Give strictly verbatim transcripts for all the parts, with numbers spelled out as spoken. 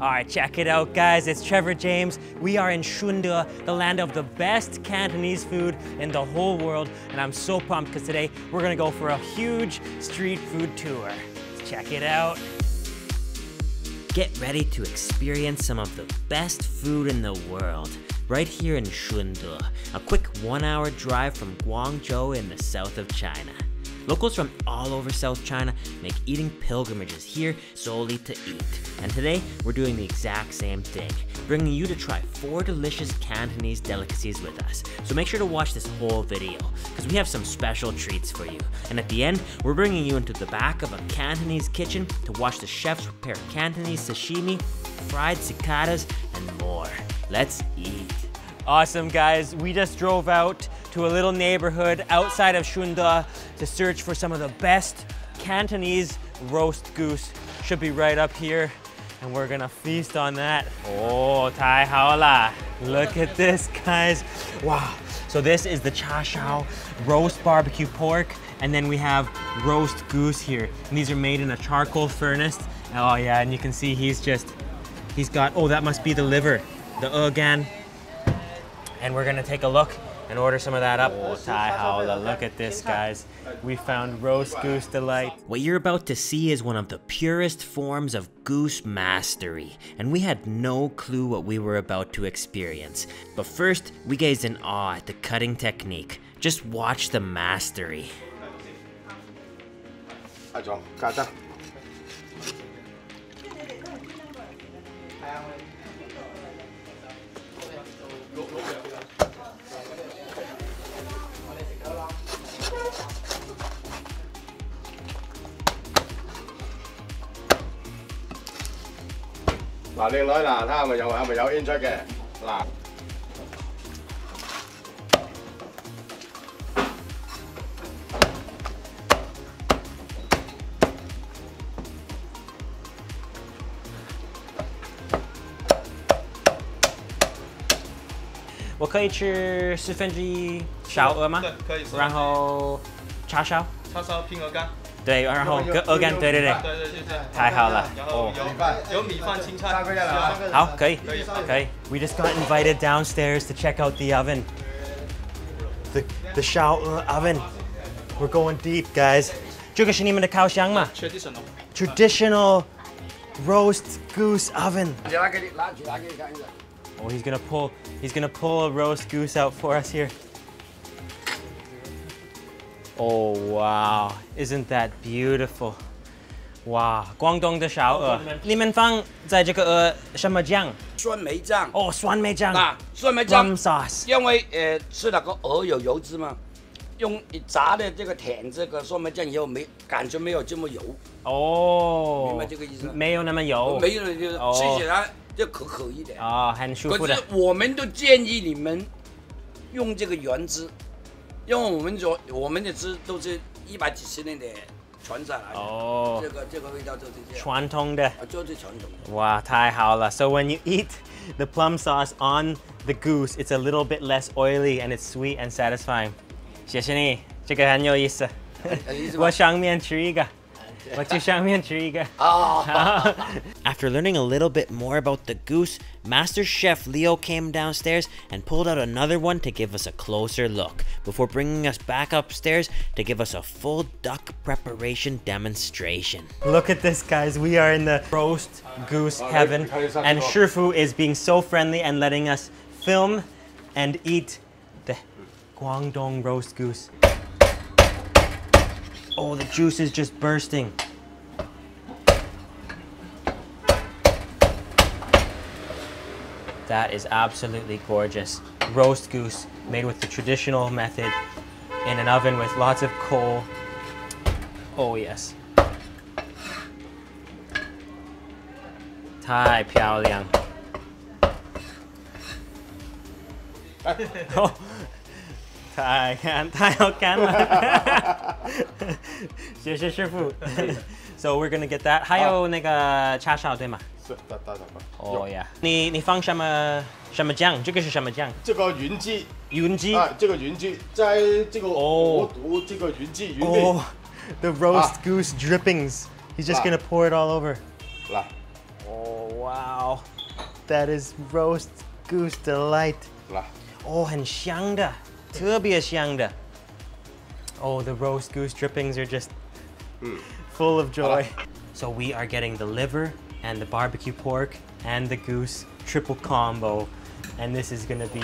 All right, check it out, guys. It's Trevor James. We are in Shunde, the land of the best Cantonese food in the whole world. And I'm so pumped because today we're gonna go for a huge street food tour. Let's check it out. Get ready to experience some of the best food in the world, right here in Shunde, a quick one hour drive from Guangzhou in the south of China. Locals from all over South China make eating pilgrimages here solely to eat. And today, we're doing the exact same thing, bringing you to try four delicious Cantonese delicacies with us. So make sure to watch this whole video, because we have some special treats for you. And at the end, we're bringing you into the back of a Cantonese kitchen to watch the chefs prepare Cantonese sashimi, fried cicadas, and more. Let's eat. Awesome, guys. We just drove out to a little neighborhood outside of Shunde to search for some of the best Cantonese roast goose. Should be right up here, and we're gonna feast on that. Oh, Thai Haula. Look at this, guys. Wow. So this is the cha shao, roast barbecue pork, and then we have roast goose here. And these are made in a charcoal furnace. Oh yeah, and you can see he's just, he's got, oh, that must be the liver, the ugan. And we're gonna take a look and order some of that up. Oh, Thai Haula, look at this, guys. We found roast goose delight. What you're about to see is one of the purest forms of goose mastery, and we had no clue what we were about to experience. But first, we gazed in awe at the cutting technique. Just watch the mastery. Now, I can eat six分之一 小鹅吗？对，可以。然后叉烧。叉烧拼鹅肝。 对，然后跟鹅肝，对对对，太好了，哦，有米饭、青菜，好，可以，可以。We just got invited downstairs to check out the oven, the the Shao oven. We're going deep, guys. 这个是你们的烤箱吗 ？Traditional, traditional roast goose oven. Oh, he's gonna pull, he's gonna pull a roast goose out for us here. Oh wow, isn't that beautiful? Wow, Guangdong the shao. You guys put in this what sauce? Sweet梅酱. Oh, sweet 梅酱. Ah, sweet 梅酱. Rum sauce. Because uh, that the egg has oil. Use fried this甜这个酸梅酱以后没感觉没有这么油。哦。明白这个意思吗？没有那么油。没有那么油，吃起来就可口一点。啊，很舒服的。可是我们都建议你们用这个原汁。 因为我们做我们的汁都是一百几十年的传下来的，哦，这个这个味道就是这样传统的，就是传统的。哇，太好了！ So when you eat the plum sauce on the goose, it's a little bit less oily and it's sweet and satisfying. 谢谢你，这个很有意思。我上面吃一个。 After learning a little bit more about the goose, Master Chef Leo came downstairs and pulled out another one to give us a closer look, before bringing us back upstairs to give us a full duck preparation demonstration. Look at this, guys. We are in the roast goose heaven, and Shifu is being so friendly and letting us film and eat the Guangdong roast goose. Oh, the juice is just bursting. That is absolutely gorgeous. Roast goose made with the traditional method in an oven with lots of coal. Oh, yes. Tai Piao Liang. Oh. I can't, I can't. 谢谢师傅. So we're gonna get that. 还有那个叉烧对吗？是，大大小块。Oh yeah. 你你放什么什么酱？这个是什么酱？这个云鸡。云鸡。啊，这个云鸡，在这个我读这个云鸡云味。Oh, the roast goose drippings. He's just gonna pour it all over. 来。Oh wow. Wow, that is roast goose delight. La. Oh, and xiangda, tubia xiangda. Oh, the roast goose drippings are just mm. full of joy. La. So we are getting the liver and the barbecue pork and the goose, triple combo. And this is gonna be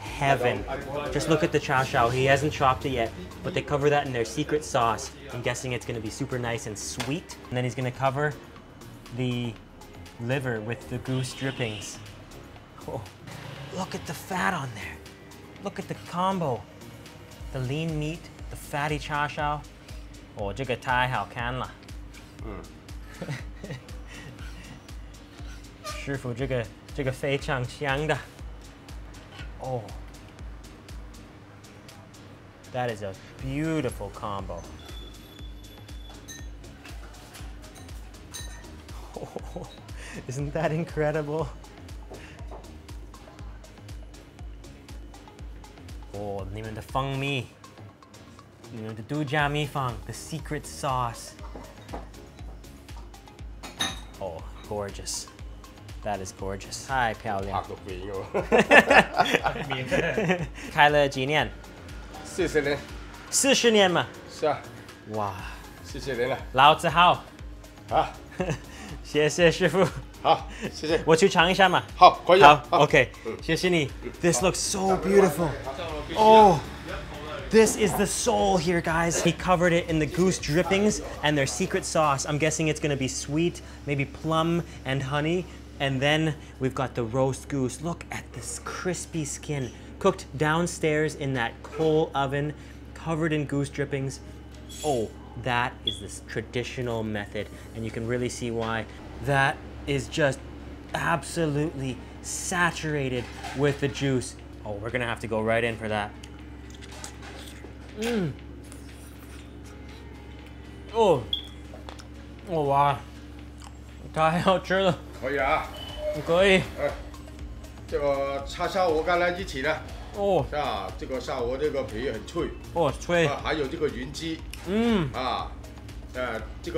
heaven. Just look at the cha shao. He hasn't chopped it yet, but they cover that in their secret sauce. I'm guessing it's gonna be super nice and sweet. And then he's gonna cover the liver with the goose drippings. Oh, look at the fat on there. Look at the combo. The lean meat, the fatty cha shao. Oh, this is Thai Haula. Shifu, this is very tasty. Oh, that is a beautiful combo. Oh, isn't that incredible? Oh, even the feng mi, you know, the douhua mi fang, the secret sauce. Oh, gorgeous. That is gorgeous. Hi, Piao Liang. Kaila Jinian. Sishin. Sishin ma. Sure. Wow. Sishin. Lao Tzu Hao. Ah. Okay. This looks so beautiful. Oh, this is the soul here, guys. He covered it in the goose drippings and their secret sauce. I'm guessing it's gonna be sweet, maybe plum and honey. And then we've got the roast goose. Look at this crispy skin, cooked downstairs in that coal oven, covered in goose drippings. Oh, that is this traditional method, and you can really see why. That is just absolutely saturated with the juice. Oh, we're gonna have to go right in for that. Mm. Oh, oh wow. Thai Haula. Oh yeah. Okay. Oh. Oh, it's sweet. Mm. Ah, uh, this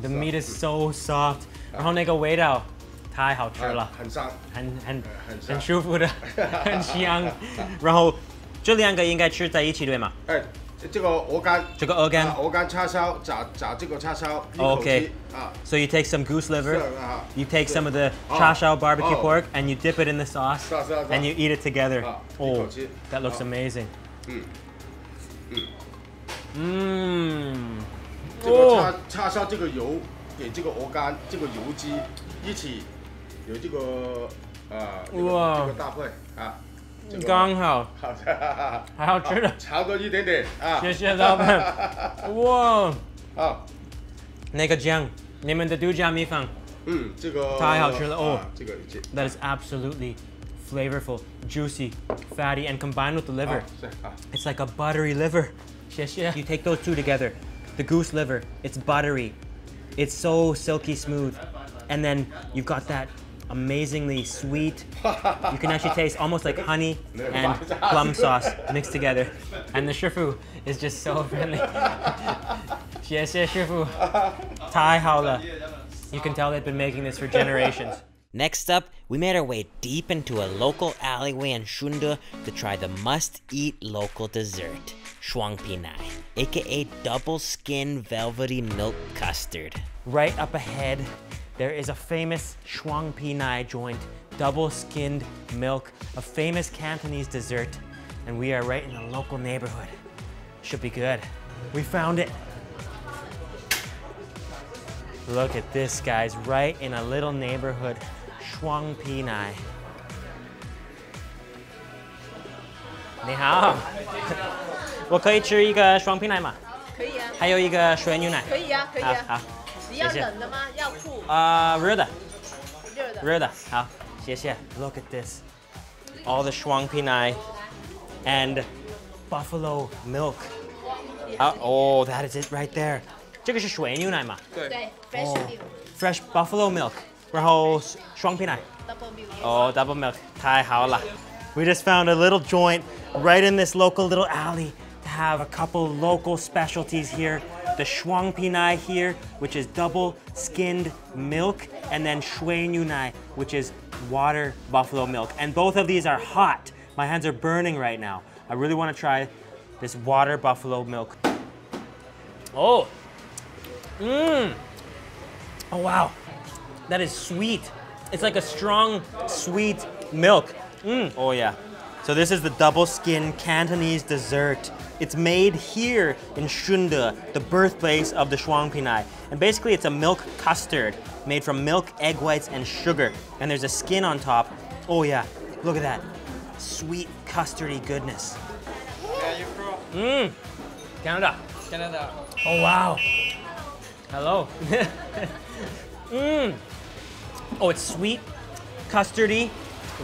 the meat is so soft. Thai Haula. And and 这个鹅肝,这个鹅肝叉烧,炸这个叉烧 Okay, so you take some goose liver, you take some of the cha shao barbecue pork, and you dip it in the sauce, and you eat it together. Oh, that looks amazing. Mmm. Oh. 刚好 好吃的 炒多一点点 谢谢老板 哇 那个酱 你们的独家秘方 太好吃了 哦 That is absolutely flavorful, juicy, fatty, and combined with the liver. It's like a buttery liver. 谢谢 You take those two together. The goose liver, it's buttery, it's so silky smooth, and then you've got that amazingly sweet. You can actually taste almost like honey and plum sauce mixed together. And the shifu is just so friendly. Yes, yes, shifu. Thai Haula. You can tell they've been making this for generations. Next up, we made our way deep into a local alleyway in Shunde to try the must-eat local dessert, shuang pinai, aka double skin velvety milk custard. Right up ahead, there is a famous shuang pinai joint, double-skinned milk, a famous Cantonese dessert, and we are right in the local neighborhood. Should be good. We found it. Look at this, guys, right in a little neighborhood, shuang pinai. Ni hao. 我可以吃一个双皮奶吗? 可以啊。 还有一个水牛奶? 可以啊，可以啊。 好，好，谢谢。 Look at this. All the shuang pinai and buffalo milk. Uh, oh, that is it right there. 这个是水牛奶吗? 对。 Fresh buffalo milk. 然后双皮奶 Oh, double milk. Thai Haula. We just found a little joint right in this local little alley to have a couple local specialties here. The shuang pinai here, which is double skinned milk, and then shui nunai, which is water buffalo milk. And both of these are hot. My hands are burning right now. I really want to try this water buffalo milk. Oh, mmm. Oh wow, that is sweet. It's like a strong, sweet milk. Mm. Oh yeah. So this is the double skin Cantonese dessert. It's made here in Shunde, the birthplace of the shuang pinai. And basically it's a milk custard made from milk, egg whites, and sugar. And there's a skin on top. Oh yeah, look at that. Sweet, custardy goodness. Where are you from? Mm. Canada. Canada. Oh wow. Hello. Mmm. Oh, it's sweet, custardy,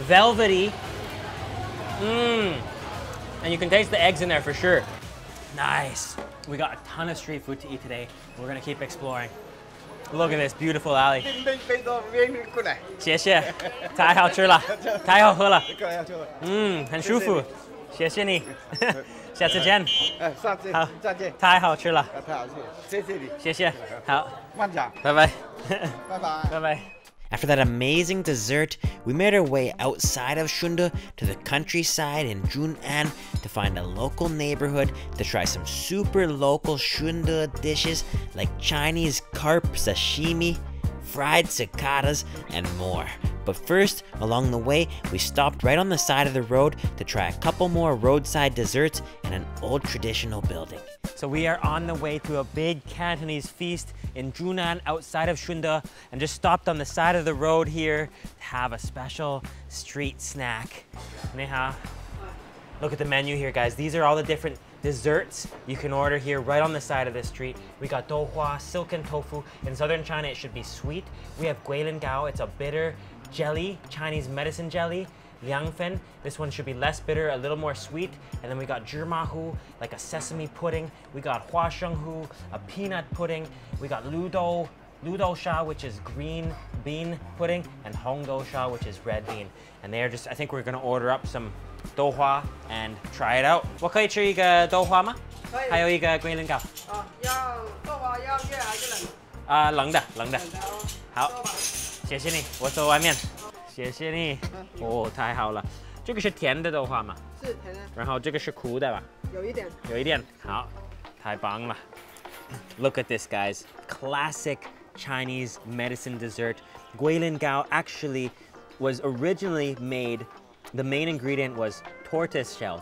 velvety. Mmm. And you can taste the eggs in there for sure. Nice. We got a ton of street food to eat today. We're gonna keep exploring. Look at this beautiful alley. Thai Haula. Thai Haula. Mmm, and shufu. Sheshini. Sheshjen. Thai Haula. Sheshe. Bye bye. Bye bye. Bye bye. After that amazing dessert, we made our way outside of Shunde to the countryside in Jun'an to find a local neighborhood to try some super local Shunde dishes like Chinese carp sashimi, fried cicadas, and more. But first, along the way, we stopped right on the side of the road to try a couple more roadside desserts and an old traditional building. So we are on the way to a big Cantonese feast in Jun'an outside of Shunde, and just stopped on the side of the road here to have a special street snack. Neha, look at the menu here, guys. These are all the different desserts you can order here right on the side of the street. We got douhua, silken tofu. In southern China, it should be sweet. We have guilin gao. It's a bitter jelly, Chinese medicine jelly. Liangfen, this one should be less bitter, a little more sweet. And then we got jirmahu, like a sesame pudding. We got huashenghu, a peanut pudding. We got ludo, ludo sha, which is green bean pudding, and hong dou sha, which is red bean. And they are just, I think we're gonna order up some douhua and try it out. What can I try? Douhua ma? Have a guilin gao. Oh, douhua, yao yue hai ji leng? Ah, leng de, leng de. Hao. Xie ni, wo zhou wai mian. 谢谢你哦，太好了。这个是甜的豆花吗？是甜的。然后这个是苦的吧？有一点。有一点。好，太棒了。Look at this, guys. Classic Chinese medicine dessert. Guilin Gao actually was originally made. The main ingredient was tortoise shell.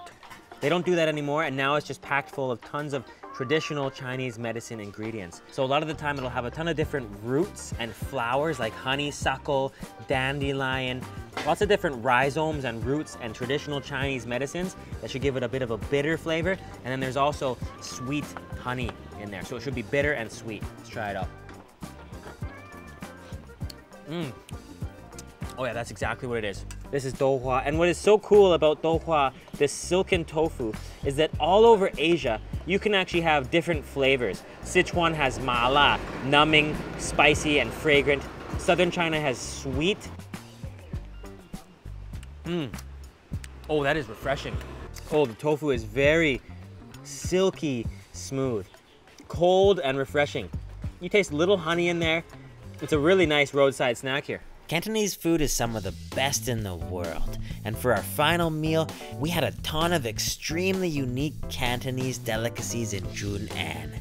They don't do that anymore, and now it's just packed full of tons of traditional Chinese medicine ingredients. So a lot of the time it'll have a ton of different roots and flowers like honeysuckle, dandelion, lots of different rhizomes and roots and traditional Chinese medicines that should give it a bit of a bitter flavor. And then there's also sweet honey in there. So it should be bitter and sweet. Let's try it out. Mmm. Oh yeah, that's exactly what it is. This is douhua. And what is so cool about douhua, this silken tofu, is that all over Asia, you can actually have different flavors. Sichuan has mala, numbing, spicy, and fragrant. Southern China has sweet. Mmm. Oh, that is refreshing. Oh, the tofu is very silky smooth, cold and refreshing. You taste little honey in there. It's a really nice roadside snack here. Cantonese food is some of the best in the world. And for our final meal, we had a ton of extremely unique Cantonese delicacies in Jun'an.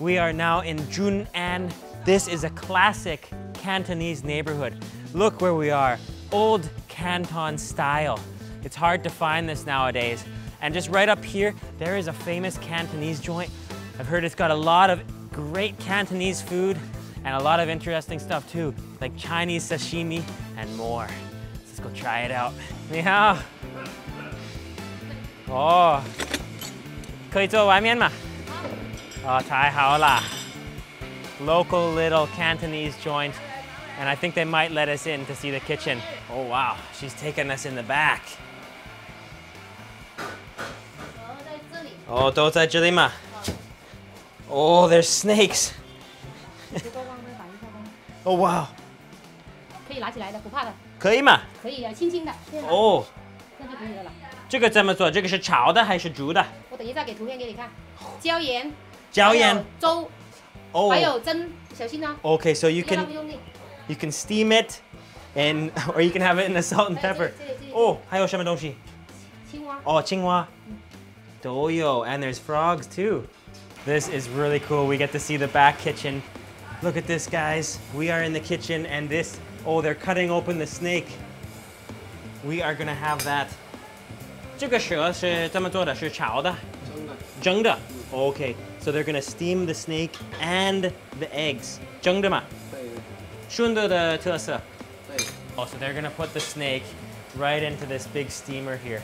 We are now in Jun'an. This is a classic Cantonese neighborhood. Look where we are, old Canton style. It's hard to find this nowadays. And just right up here, there is a famous Cantonese joint. I've heard it's got a lot of great Cantonese food and a lot of interesting stuff too, like Chinese sashimi and more. Let's go try it out. Ni hao. Oh. Can you do wai mian ma? Oh, Thai Haula. Local little Cantonese joint. And I think they might let us in to see the kitchen. Oh wow, she's taking us in the back. Oh, dou zai zhi li ma. Oh, there's snakes. Oh wow, 可以拿起来的，不怕的。可以吗？可以啊，轻轻的。哦，这样就可以了。这个怎么做？这个是炒的还是煮的？我等一下给图片给你看。椒盐。椒盐。粥。哦。还有蒸，小心啊。Okay, so you can you can steam it, and or you can have it in a salt and pepper. 哦，还有什么东西？青蛙。哦，青蛙。Douhua, and there's frogs too. This is really cool. We get to see the back kitchen. Look at this, guys. We are in the kitchen, and this, oh, they're cutting open the snake. We are gonna have that. 这个蛇是怎么做的？是炒的？蒸的。Okay, so they're gonna steam the snake and the eggs. 蒸的嘛？对。Shunde的特色。对。Oh, so they're gonna put the snake right into this big steamer here.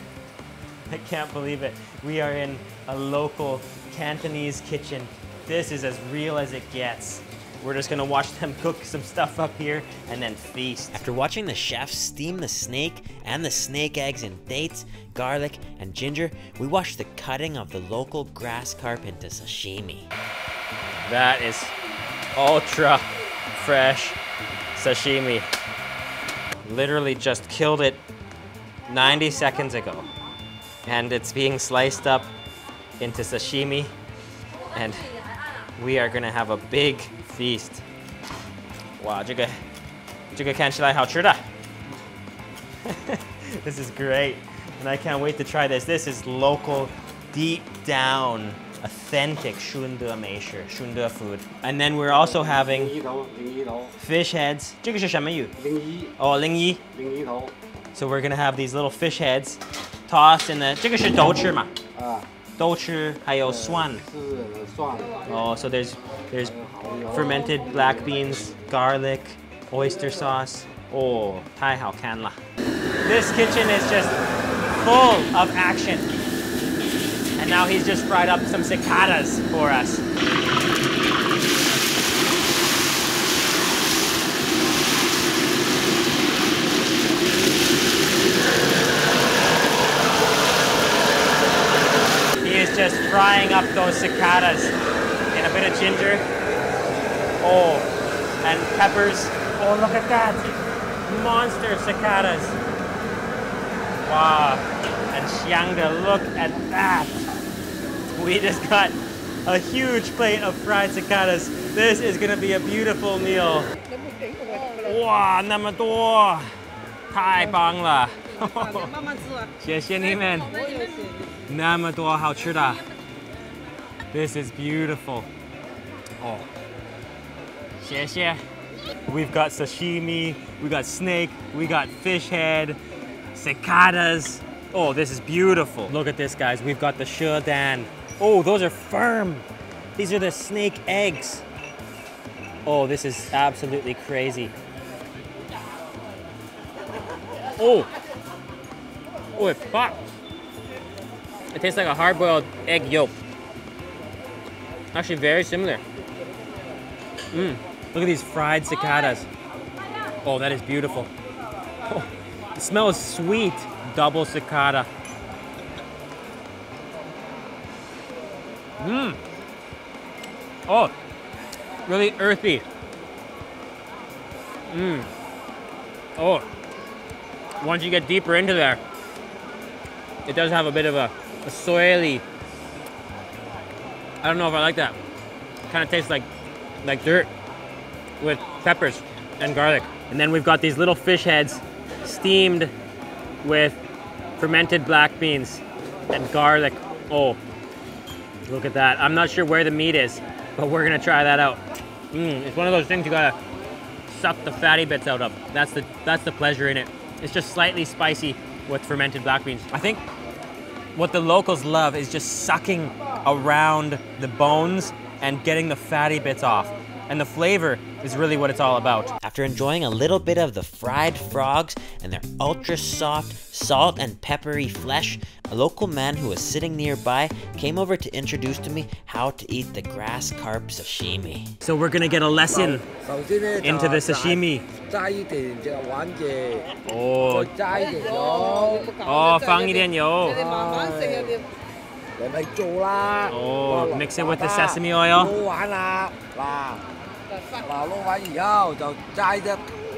I can't believe it. We are in a local Cantonese kitchen. This is as real as it gets. We're just gonna watch them cook some stuff up here and then feast. After watching the chefs steam the snake and the snake eggs in dates, garlic, and ginger, we watched the cutting of the local grass carp into sashimi. That is ultra fresh sashimi. Literally just killed it ninety seconds ago. And it's being sliced up into sashimi, and we are gonna have a big feast. Wow, this is great, and I can't wait to try this. This is local, deep down, authentic Shunde meishu, Shunde food. And then we're also having fish heads. Oh, lingyi. So we're gonna have these little fish heads tossed in the. 这个是豆豉嘛？啊，豆豉还有蒜。是蒜。Oh, so there's there's fermented black beans, garlic, oyster sauce. Oh, Thai Haula. This kitchen is just full of action. And now he's just fried up some cicadas for us. Just frying up those cicadas in a bit of ginger. Oh, and peppers. Oh, look at that. Monster cicadas. Wow. And Shunde, look at that. We just got a huge plate of fried cicadas. This is going to be a beautiful meal. Wow, so much. Thai Bangla. 谢谢你们。This is beautiful. Oh. We've got sashimi, we got snake, we got fish head, cicadas. Oh, this is beautiful. Look at this, guys. We've got the shoudan. Oh, those are firm. These are the snake eggs. Oh, this is absolutely crazy. Oh. Oh, it popped. It tastes like a hard-boiled egg yolk. Actually, very similar. Mmm. Look at these fried cicadas. Oh, that is beautiful. Oh, it smells sweet. Double cicada. Mmm. Oh, really earthy. Mmm. Oh. Once you get deeper into there, it does have a bit of a, a soily. I don't know if I like that. It kind of tastes like like dirt with peppers and garlic. And then we've got these little fish heads steamed with fermented black beans and garlic. Oh, look at that. I'm not sure where the meat is, but we're gonna try that out. Mm, it's one of those things you gotta suck the fatty bits out of. That's the, that's the pleasure in it. It's just slightly spicy with fermented black beans. I think what the locals love is just sucking around the bones and getting the fatty bits off. And the flavor is really what it's all about. After enjoying a little bit of the fried frogs and their ultra soft, salt and peppery flesh, a local man who was sitting nearby came over to introduce to me how to eat the grass carp sashimi. So we're gonna get a lesson into the sashimi. Oh, oh, fang dian yo. Oh, mix it with the sesame oil.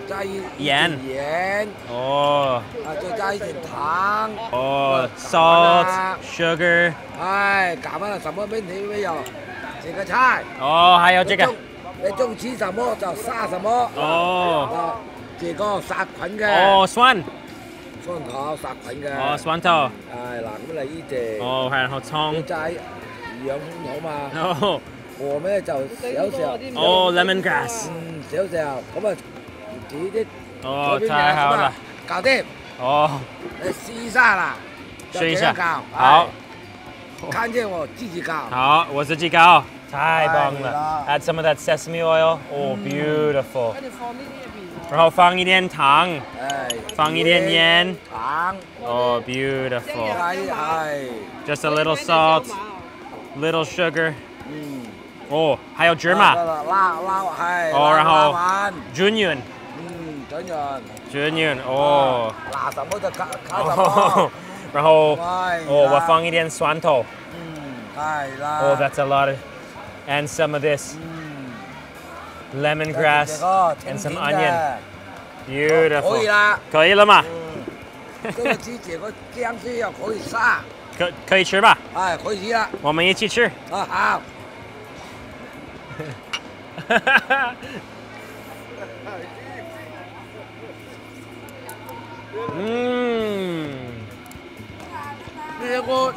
加一盐，盐哦，啊再加一点糖哦 ，salt sugar， 哎，搞完了什么问题没有？这个菜哦，还有这个，你中吃什么就杀什么哦，这个杀菌嘅哦，蒜，蒜頭殺菌嘅哦，蒜頭，係嗱咁嚟呢隻哦，係然後葱，加養好嘛。 和咩就少少哦 ，lemon grass， 嗯，少少咁啊，煮啲哦，太好啦，搞掂哦，你試下啦，試一下搞好，看見我自己搞好，我自己搞，太棒了 ，add some of that sesame oil， 哦 ，beautiful， 然後放一點糖，放一點鹽，糖，哦 ，beautiful， just a little salt，little sugar。 哦，還有芝麻，哦，然後椒鹽，嗯，椒鹽，椒鹽，哦，拿什麼就加加什麼，然後哦，我放一點蒜頭，嗯，係啦，哦 ，that's a lot of，and some of this lemon grass and some onion，beautiful， 可以啦，可以了嘛，這個季節個薑絲又可以殺，可可以吃吧？哎，可以啦，我們一起吃，啊好。 嗯，呢個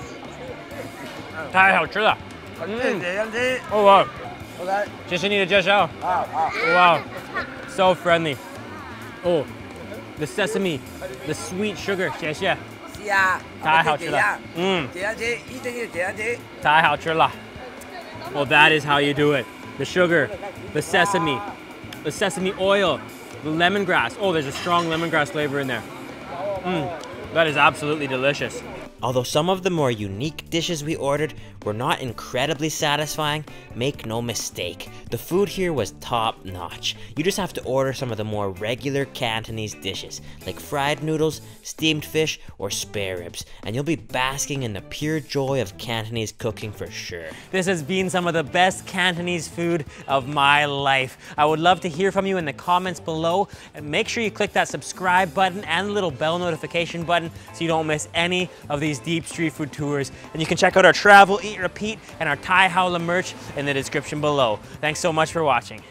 太好吃了。嗯，哦哇，謝謝你的介紹。哇 ，so friendly。哦 ，the sesame, the sweet sugar， 謝謝。是啊，太好吃了。嗯，這樣子一定要這樣子。太好吃了。Oh, that is how you do it. The sugar, the sesame, the sesame oil, the lemongrass. Oh, there's a strong lemongrass flavor in there. Mm, that is absolutely delicious. Although some of the more unique dishes we ordered were not incredibly satisfying, make no mistake, the food here was top notch. You just have to order some of the more regular Cantonese dishes, like fried noodles, steamed fish, or spare ribs, and you'll be basking in the pure joy of Cantonese cooking for sure. This has been some of the best Cantonese food of my life. I would love to hear from you in the comments below, and make sure you click that subscribe button and the little bell notification button so you don't miss any of these deep street food tours, and you can check out our Travel Eat Repeat and our Thai Haula merch in the description below. Thanks so much for watching.